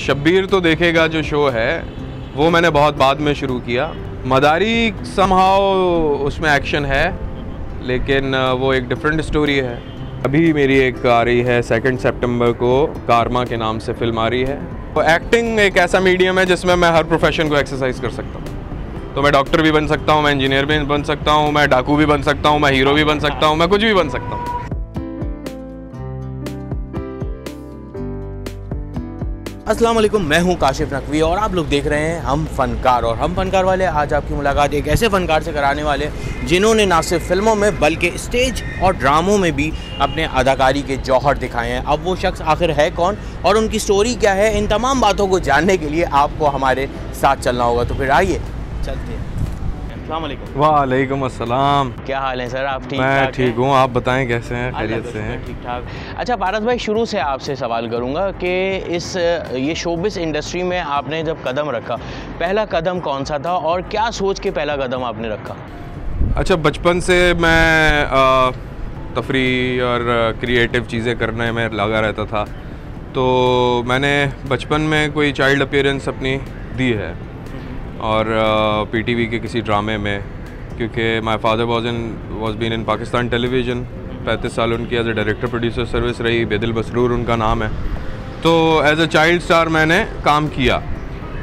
शब्बीर तो देखेगा जो शो है वो मैंने बहुत बाद में शुरू किया। मदारी समहाओ उसमें एक्शन है लेकिन वो एक डिफरेंट स्टोरी है। अभी मेरी एक आ रही है 2 सितंबर को, कार्मा के नाम से फिल्म आ रही है। तो एक्टिंग एक ऐसा मीडियम है जिसमें मैं हर प्रोफेशन को एक्सरसाइज कर सकता हूँ। तो मैं डॉक्टर भी बन सकता हूँ, मैं इंजीनियर भी बन सकता हूँ, मैं डाकू भी बन सकता हूँ, मैं हीरो भी बन सकता हूँ, मैं कुछ भी बन सकता हूँ। अस्सलाम वालेकुम, मैं हूं काशिफ नकवी और आप लोग देख रहे हैं हम फनकार। और हम फनकार वाले आज आपकी मुलाकात एक ऐसे फनकार से कराने वाले जिन्होंने ना सिर्फ फिल्मों में बल्कि स्टेज और ड्रामों में भी अपने अदाकारी के जौहर दिखाए हैं। अब वो शख्स आखिर है कौन और उनकी स्टोरी क्या है, इन तमाम बातों को जानने के लिए आपको हमारे साथ चलना होगा। तो फिर आइए चलते हैं। अस्सलाम वालेकुम। वालेकुम अस्सलाम। क्या हाल है सर? आप ठीक? मैं ठीक हूँ, आप बताएं कैसे हैं? खैरियत से हैं? ठीक ठाक। अच्छा पारस भाई, शुरू से आपसे सवाल करूँगा कि इस ये शोबिस इंडस्ट्री में आपने जब कदम रखा, पहला कदम कौन सा था और क्या सोच के पहला कदम आपने रखा? अच्छा, बचपन से मैं तफरी और क्रिएटिव चीज़ें करने में लगा रहता था। तो मैंने बचपन में कोई चाइल्ड अपीयरेंस अपनी दी है और पीटीवी के किसी ड्रामे में, क्योंकि my father was been in Pakistan television. 35 साल उनकी as a director producer service रही। बेदिल बसरूर उनका नाम है। तो एज ए चाइल्ड स्टार मैंने काम किया।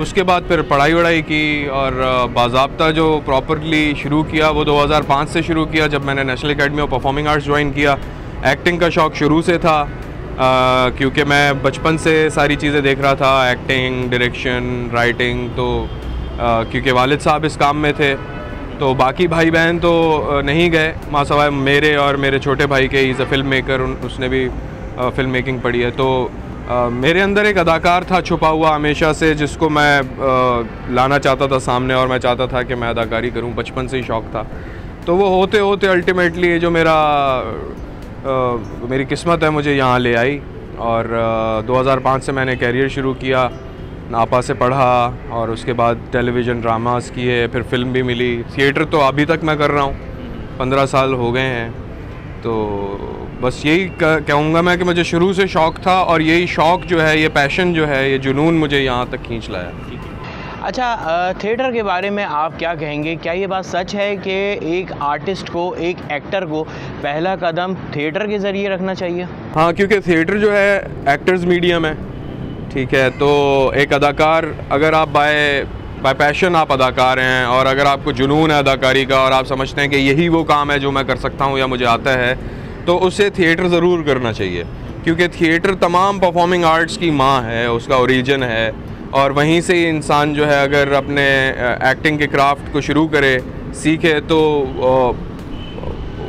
उसके बाद फिर पढ़ाई वढ़ाई की और बाज़ाब्ता जो प्रॉपरली शुरू किया वो 2005 से शुरू किया, जब मैंने national academy of performing arts join किया। एक्टिंग का शौक़ शुरू से था क्योंकि मैं बचपन से सारी चीज़ें देख रहा था, एक्टिंग, डायरेक्शन, राइटिंग। तो क्योंकि वालिद साहब इस काम में थे, तो बाकी भाई बहन तो नहीं गए माँ सवाए मेरे और मेरे छोटे भाई के। इज़ अ फिल्म मेकर, उसने भी फिल्म मेकिंग पढ़ी है। तो मेरे अंदर एक अदाकार था छुपा हुआ हमेशा से, जिसको मैं लाना चाहता था सामने और मैं चाहता था कि मैं अदाकारी करूं। बचपन से ही शौक़ था। तो वो होते होते अल्टीमेटली जो मेरी किस्मत है मुझे यहाँ ले आई। और 2005 से मैंने कैरियर शुरू किया, नापा से पढ़ा और उसके बाद टेलीविज़न ड्रामास किए, फिर फिल्म भी मिली, थिएटर तो अभी तक मैं कर रहा हूँ, 15 साल हो गए हैं। तो बस यही कहूँगा मैं कि मुझे शुरू से शौक़ था और यही शौक़ जो है, ये पैशन जो है, ये जुनून मुझे यहाँ तक खींच लाया। ठीक है। अच्छा, थिएटर के बारे में आप क्या कहेंगे? क्या ये बात सच है कि एक आर्टिस्ट को, एक एक्टर को पहला कदम थिएटर के ज़रिए रखना चाहिए? हाँ, क्योंकि थिएटर जो है एक्टर्स मीडियम है। ठीक है, तो एक अदाकार, अगर आप बाय पैशन आप अदाकार हैं और अगर आपको जुनून है अदाकारी का और आप समझते हैं कि यही वो काम है जो मैं कर सकता हूँ या मुझे आता है, तो उसे थिएटर ज़रूर करना चाहिए। क्योंकि थिएटर तमाम परफॉर्मिंग आर्ट्स की माँ है, उसका ओरिजिन है। और वहीं से इंसान जो है अगर अपने एक्टिंग के क्राफ्ट को शुरू करे, सीखे, तो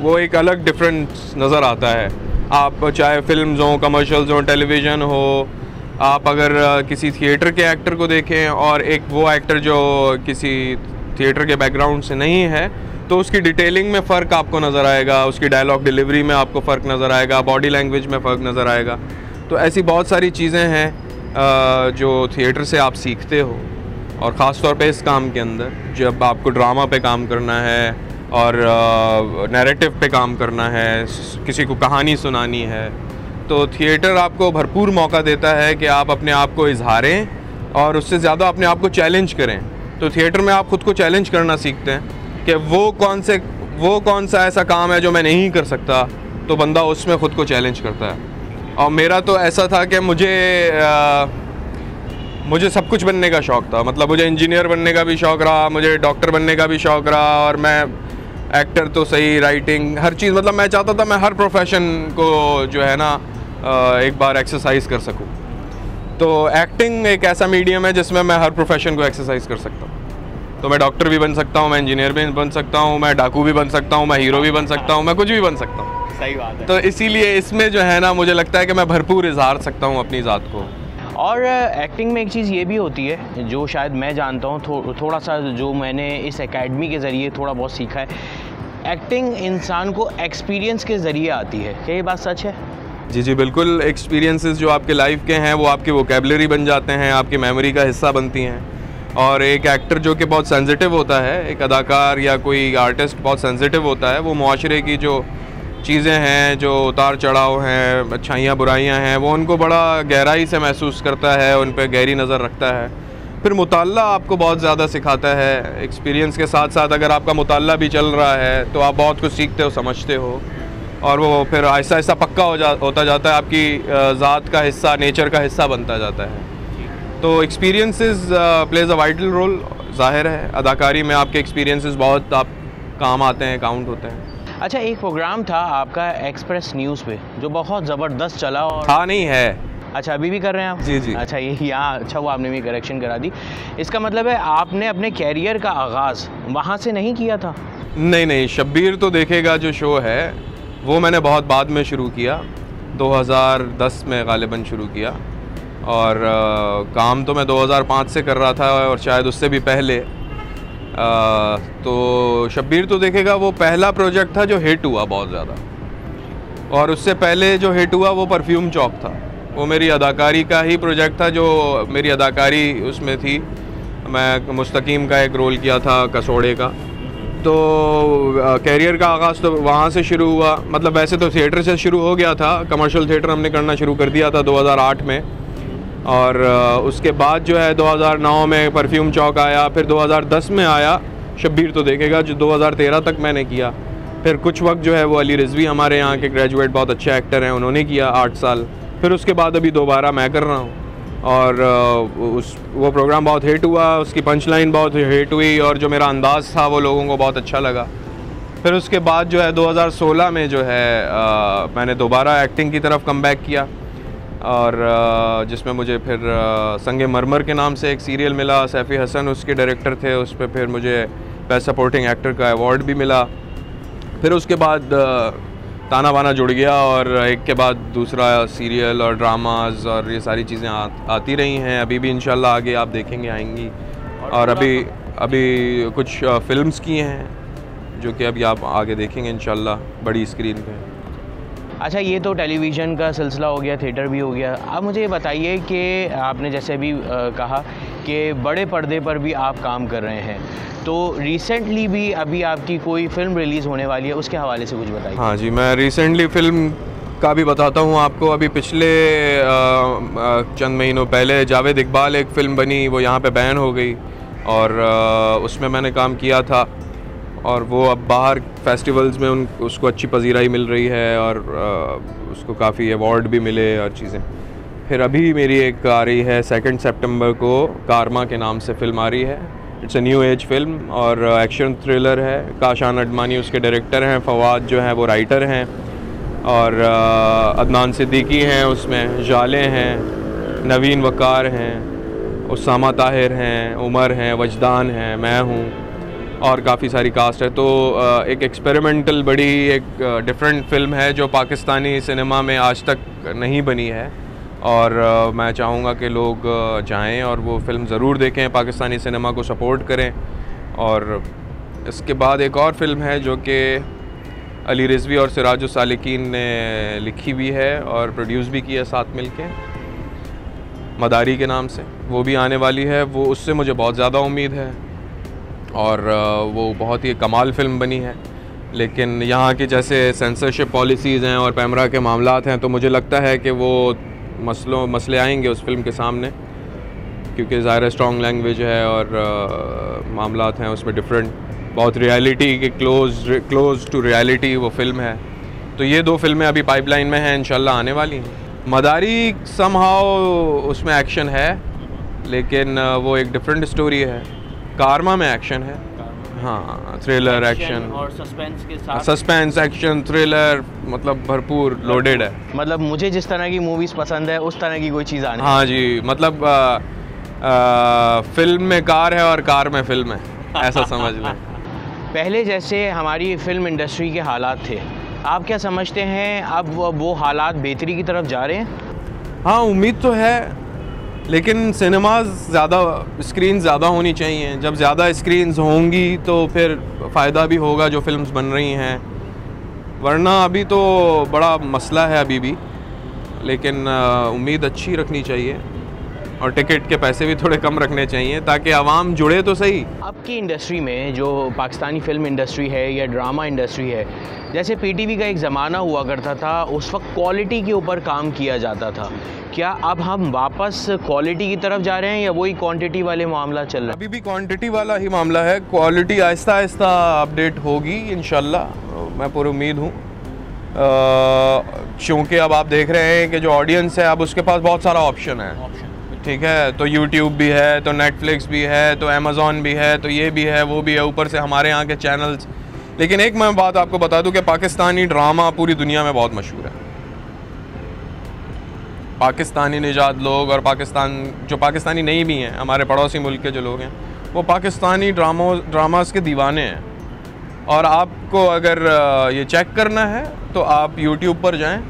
वो एक अलग डिफरेंस नज़र आता है। आप चाहे फिल्म हों, कमर्शल्स हों, टेलीविज़न हो, आप अगर किसी थिएटर के एक्टर को देखें और एक वो एक्टर जो किसी थिएटर के बैकग्राउंड से नहीं है, तो उसकी डिटेलिंग में फ़र्क आपको नज़र आएगा, उसकी डायलॉग डिलीवरी में आपको फ़र्क नज़र आएगा, बॉडी लैंग्वेज में फ़र्क नज़र आएगा। तो ऐसी बहुत सारी चीज़ें हैं जो थिएटर से आप सीखते हो, और ख़ास तौर पे इस काम के अंदर जब आपको ड्रामा पे काम करना है और नैरेटिव पे काम करना है, किसी को कहानी सुनानी है, तो थिएटर आपको भरपूर मौका देता है कि आप अपने आप को इजहारें और उससे ज़्यादा अपने आप को चैलेंज करें। तो थिएटर में आप ख़ुद को चैलेंज करना सीखते हैं कि वो कौन सा ऐसा काम है जो मैं नहीं कर सकता, तो बंदा उसमें ख़ुद को चैलेंज करता है। और मेरा तो ऐसा था कि मुझे सब कुछ बनने का शौक़ था। मतलब मुझे इंजीनियर बनने का भी शौक़ रहा, मुझे डॉक्टर बनने का भी शौक़ रहा, और मैं एक्टर तो सही, राइटिंग, हर चीज़। मतलब मैं चाहता था मैं हर प्रोफेशन को जो है ना एक बार एक्सरसाइज कर सकूं। तो एक्टिंग एक ऐसा मीडियम है जिसमें मैं हर प्रोफेशन को एक्सरसाइज कर सकता हूं। तो मैं डॉक्टर भी बन सकता हूं, मैं इंजीनियर भी बन सकता हूं, मैं डाकू भी बन सकता हूं, मैं हीरो भी बन सकता हूं, मैं कुछ भी बन सकता हूं। सही बात है। तो इसीलिए इसमें जो है ना मुझे लगता है कि मैं भरपूर इजहार सकता हूँ अपनी ज़ात को। और एक्टिंग में एक चीज़ ये भी होती है जो शायद मैं जानता हूँ, थोड़ा सा जो मैंने इस एकेडमी के ज़रिए थोड़ा बहुत सीखा है, एक्टिंग इंसान को एक्सपीरियंस के ज़रिए आती है। क्या ये बात सच है? जी जी बिल्कुल। एक्सपीरियंसेस जो आपके लाइफ के हैं वो आपकी वोकेबलरी बन जाते हैं, आपकी मेमोरी का हिस्सा बनती हैं। और एक एक्टर जो कि बहुत सेंसिटिव होता है, एक अदाकार या कोई आर्टिस्ट बहुत सेंसिटिव होता है, वो माशरे की जो चीज़ें हैं जो उतार चढ़ाव हैं, अच्छाइयाँ बुराइयाँ हैं, वो उनको बड़ा गहराई से महसूस करता है, उन पर गहरी नज़र रखता है। फिर मुताल्ला आपको बहुत ज़्यादा सिखाता है। एक्सपीरियंस के साथ साथ अगर आपका मुताल्ला भी चल रहा है तो आप बहुत कुछ सीखते हो, समझते हो, और वो फिर आहिस्ता आहिस्ता पक्का होता जाता है, आपकी ज़ात का हिस्सा, नेचर का हिस्सा बनता जाता है। तो experiences plays a vital role, जाहिर है अदाकारी में आपके एक्सपीरियंसेस बहुत आप काम आते हैं, काउंट होते हैं। अच्छा, एक प्रोग्राम था आपका एक्सप्रेस न्यूज़ पे जो बहुत ज़बरदस्त चला और हाँ नहीं है। अच्छा, अभी भी कर रहे हैं आप? जी जी। अच्छा, ये यहाँ अच्छा हुआ आपने भी करेक्शन करा दी। इसका मतलब है आपने अपने कैरियर का आगाज़ वहाँ से नहीं किया था? नहीं, शब्बीर तो देखेगा जो शो है वो मैंने बहुत बाद में शुरू किया, 2010 में गालिबन शुरू किया, और काम तो मैं 2005 से कर रहा था और शायद उससे भी पहले। तो शब्बीर तो देखेगा वो पहला प्रोजेक्ट था जो हिट हुआ बहुत ज़्यादा, और उससे पहले जो हिट हुआ वो परफ्यूम चौक था। वो मेरी अदाकारी का ही प्रोजेक्ट था, जो मेरी अदाकारी उसमें थी। मैं मुस्तकीम का एक रोल किया था, कसोड़े का। तो कैरियर का आगाज़ तो वहाँ से शुरू हुआ। मतलब वैसे तो थिएटर से शुरू हो गया था, कमर्शियल थिएटर हमने करना शुरू कर दिया था 2008 में, और उसके बाद जो है 2009 में परफ्यूम चौक आया, फिर 2010 में आया शब्बीर तो देखेगा, जो 2013 तक मैंने किया। फिर कुछ वक्त जो है वो अली रिजवी, हमारे यहाँ के ग्रेजुएट बहुत अच्छे एक्टर हैं, उन्होंने किया 8 साल। फिर उसके बाद अभी दोबारा मैं कर रहा हूँ, और वो प्रोग्राम बहुत हिट हुआ, उसकी पंच लाइन बहुत हिट हुई, और जो मेरा अंदाज़ था वो लोगों को बहुत अच्छा लगा। फिर उसके बाद जो है 2016 में जो है मैंने दोबारा एक्टिंग की तरफ कमबैक किया, और जिसमें मुझे फिर संगे मरमर के नाम से एक सीरियल मिला, सैफ़ी हसन उसके डायरेक्टर थे, उस पर फिर मुझे बेस्ट सपोर्टिंग एक्टर का अवार्ड भी मिला। फिर उसके बाद ताना बाना जुड़ गया, और एक के बाद दूसरा सीरियल और ड्रामाज और ये सारी चीज़ें आती रही हैं। अभी भी इंशाल्लाह आगे आप देखेंगे आएंगी, और अभी कुछ फिल्म्स की हैं जो कि अभी आप आगे देखेंगे इंशाल्लाह बड़ी स्क्रीन पे। अच्छा, ये तो टेलीविज़न का सिलसिला हो गया, थिएटर भी हो गया। आप मुझे ये बताइए कि आपने जैसे भी कहा कि बड़े पर्दे पर भी आप काम कर रहे हैं, तो रिसेंटली भी अभी आपकी कोई फ़िल्म रिलीज़ होने वाली है, उसके हवाले से कुछ बताइए। हाँ जी, मैं रिसेंटली फ़िल्म का भी बताता हूँ आपको। अभी पिछले चंद महीनों पहले जावेद इकबाल एक फ़िल्म बनी, वो यहाँ पे बैन हो गई, और उसमें मैंने काम किया था, और वो अब बाहर फेस्टिवल्स में उसको अच्छी पजीराई मिल रही है, और उसको काफ़ी अवार्ड भी मिले और चीज़ें। फिर अभी मेरी एक आ रही है 2 सितंबर को, कारमा के नाम से फ़िल्म आ रही है, it's a new age film और एक्शन थ्रिलर है। काशान अडमानी उसके डायरेक्टर हैं, फवाद जो हैं वो राइटर हैं, और अदनान सिद्दीकी हैं उसमें, जाले हैं, नवीन वकार हैं, उसामा ताहिर हैं, उमर हैं, वजदान हैं, मैं हूँ, और काफ़ी सारी कास्ट है। तो एक एक्सपेरिमेंटल बड़ी एक डिफरेंट फिल्म है जो पाकिस्तानी सिनेमा में आज तक नहीं बनी है, और मैं चाहूँगा कि लोग जाएं और वो फ़िल्म ज़रूर देखें, पाकिस्तानी सिनेमा को सपोर्ट करें। और इसके बाद एक और फिल्म है जो कि अली रिजवी और सिराज सालेकीन ने लिखी भी है और प्रोड्यूस भी की है साथ मिलके, मदारी के नाम से, वो भी आने वाली है। वो उससे मुझे बहुत ज़्यादा उम्मीद है, और वो बहुत ही कमाल फ़िल्म बनी है, लेकिन यहाँ के जैसे सेंसरशिप पॉलिसीज़ हैं और पैमरा के मामलात हैं, तो मुझे लगता है कि वो मसले आएंगे उस फिल्म के सामने, क्योंकि ज़ाहिर स्ट्रॉन्ग लैंग्वेज है और मामलात हैं उसमें डिफरेंट, बहुत रियलिटी के क्लोज टू रियलिटी वो फ़िल्म है। तो ये 2 फिल्में अभी पाइपलाइन में हैं, इंशाल्लाह आने वाली हैं। मदारी समहाउ उसमें एक्शन है, लेकिन वो एक डिफरेंट स्टोरी है। कारमा में एक्शन है, हाँ, थ्रिलर, एक्शन और सस्पेंस के साथ, सस्पेंस, एक्शन, थ्रिलर, मतलब भरपूर लोडेड है। मतलब मुझे जिस तरह की मूवीज़ पसंद है उस तरह की कोई चीज़ आने, हाँ जी, मतलब फिल्म में कार है और कार में फिल्म है, ऐसा समझ लें। पहले जैसे हमारी फिल्म इंडस्ट्री के हालात थे, आप क्या समझते हैं अब वो हालात बेहतरी की तरफ जा रहे हैं? हाँ, उम्मीद तो है, लेकिन सिनेमाज ज़्यादा, स्क्रीन ज़्यादा होनी चाहिए। जब ज़्यादा स्क्रीन्स होंगी तो फिर फ़ायदा भी होगा जो फिल्म्स बन रही हैं, वरना अभी तो बड़ा मसला है अभी भी, लेकिन उम्मीद अच्छी रखनी चाहिए। और टिकट के पैसे भी थोड़े कम रखने चाहिए ताकि आवाम जुड़े तो सही। अब की इंडस्ट्री में जो पाकिस्तानी फिल्म इंडस्ट्री है या ड्रामा इंडस्ट्री है, जैसे पीटीवी का एक ज़माना हुआ करता था, उस वक्त क्वालिटी के ऊपर काम किया जाता था, क्या अब हम वापस क्वालिटी की तरफ जा रहे हैं या वही क्वांटिटी वाले मामला चल रहा है? अभी भी क्वांटिटी वाला ही मामला है, क्वालिटी आहिस्ता आहिस्ता अपडेट होगी इंशाल्लाह, मैं पूरी उम्मीद हूँ। क्योंकि अब आप देख रहे हैं कि जो ऑडियंस है अब उसके पास बहुत सारा ऑप्शन है, ठीक है, तो YouTube भी है, तो Netflix भी है, तो Amazon भी है, तो ये भी है वो भी है, ऊपर से हमारे यहाँ के चैनल्स। लेकिन एक मैं बात आपको बता दूं कि पाकिस्तानी ड्रामा पूरी दुनिया में बहुत मशहूर है। पाकिस्तानी निजात लोग और पाकिस्तान जो पाकिस्तानी नहीं भी हैं, हमारे पड़ोसी मुल्क के जो लोग हैं, वो पाकिस्तानी ड्रामास के दीवाने हैं। और आपको अगर ये चेक करना है तो आप YouTube पर जाएँ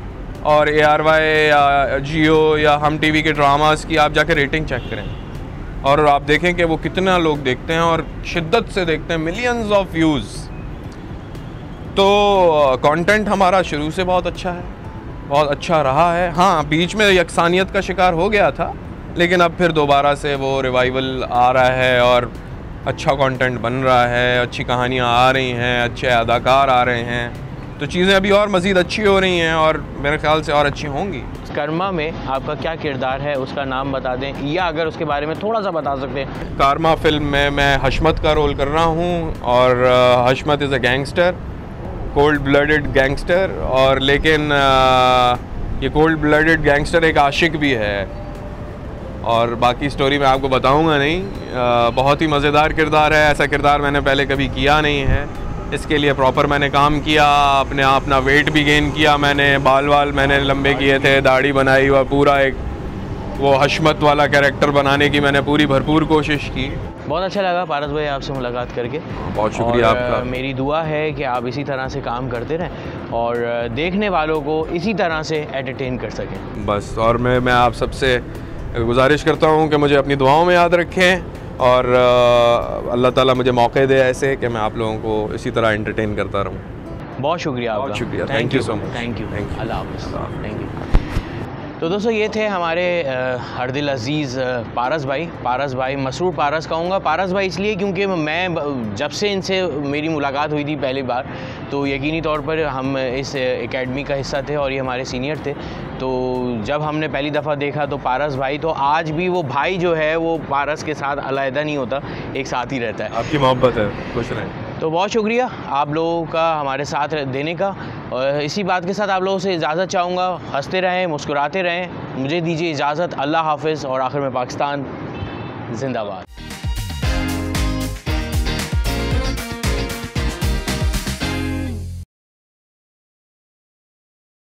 और ARY या जियो या हम TV के ड्रामास की आप जाके रेटिंग चेक करें और आप देखें कि वो कितना लोग देखते हैं और शिद्दत से देखते हैं, मिलियंस ऑफ व्यूज़। तो कंटेंट हमारा शुरू से बहुत अच्छा है, बहुत अच्छा रहा है। हाँ, बीच में यकसानियत का शिकार हो गया था, लेकिन अब फिर दोबारा से वो रिवाइवल आ रहा है और अच्छा कंटेंट बन रहा है, अच्छी कहानियाँ आ रही हैं, अच्छे अदाकार आ रहे हैं, तो चीज़ें अभी और मज़ीद अच्छी हो रही हैं और मेरे ख्याल से और अच्छी होंगी। कर्मा में आपका क्या किरदार है, उसका नाम बता दें या अगर उसके बारे में थोड़ा सा बता सकते हैं। कार्मा फिल्म में मैं हशमत का रोल कर रहा हूं और Hashmat is a gangster, cold blooded gangster. और लेकिन ये कोल्ड ब्लडेड गैंगस्टर एक आशिक भी है और बाकी स्टोरी मैं आपको बताऊँगा नहीं। बहुत ही मज़ेदार किरदार है, ऐसा किरदार मैंने पहले कभी किया नहीं है, इसके लिए प्रॉपर मैंने काम किया, अपने अपना वेट भी गेन किया, मैंने बाल वाल मैंने लंबे किए थे, दाढ़ी बनाई और पूरा एक वो हशमत वाला कैरेक्टर बनाने की मैंने पूरी भरपूर कोशिश की। बहुत अच्छा लगा पारस भाई आपसे मुलाकात करके, बहुत शुक्रिया आपका। मेरी दुआ है कि आप इसी तरह से काम करते रहें और देखने वालों को इसी तरह से एंटरटेन कर सकें बस। और मैं आप सबसे गुजारिश करता हूँ कि मुझे अपनी दुआओं में याद रखें और अल्लाह ताला मुझे मौके दे ऐसे कि मैं आप लोगों को इसी तरह एंटरटेन करता रहूँ। बहुत शुक्रिया आपका, बहुत शुक्रिया, thank you so much, thank you, thank you, अल्लाह हाफ़िज़, थैंक यू। तो दोस्तों ये थे हमारे हर दिल अज़ीज़ पारस भाई, मसरूर पारस कहूँगा, पारस भाई इसलिए क्योंकि मैं जब से इनसे मेरी मुलाकात हुई थी पहली बार, तो यकीनी तौर पर हम इस एकेडमी का हिस्सा थे और ये हमारे सीनियर थे, तो जब हमने पहली दफ़ा देखा तो पारस भाई, तो आज भी वो भाई जो है वो पारस के साथ अलग-अलग नहीं होता, एक साथ ही रहता है। आपकी मोहब्बत है, खुश रहें। तो बहुत शुक्रिया आप लोगों का हमारे साथ देने का, और इसी बात के साथ आप लोगों से इजाज़त चाहूँगा, हंसते रहें, मुस्कुराते रहें, मुझे दीजिए इजाज़त, अल्लाह हाफ़िज़ और आखिर में पाकिस्तान जिंदाबाद।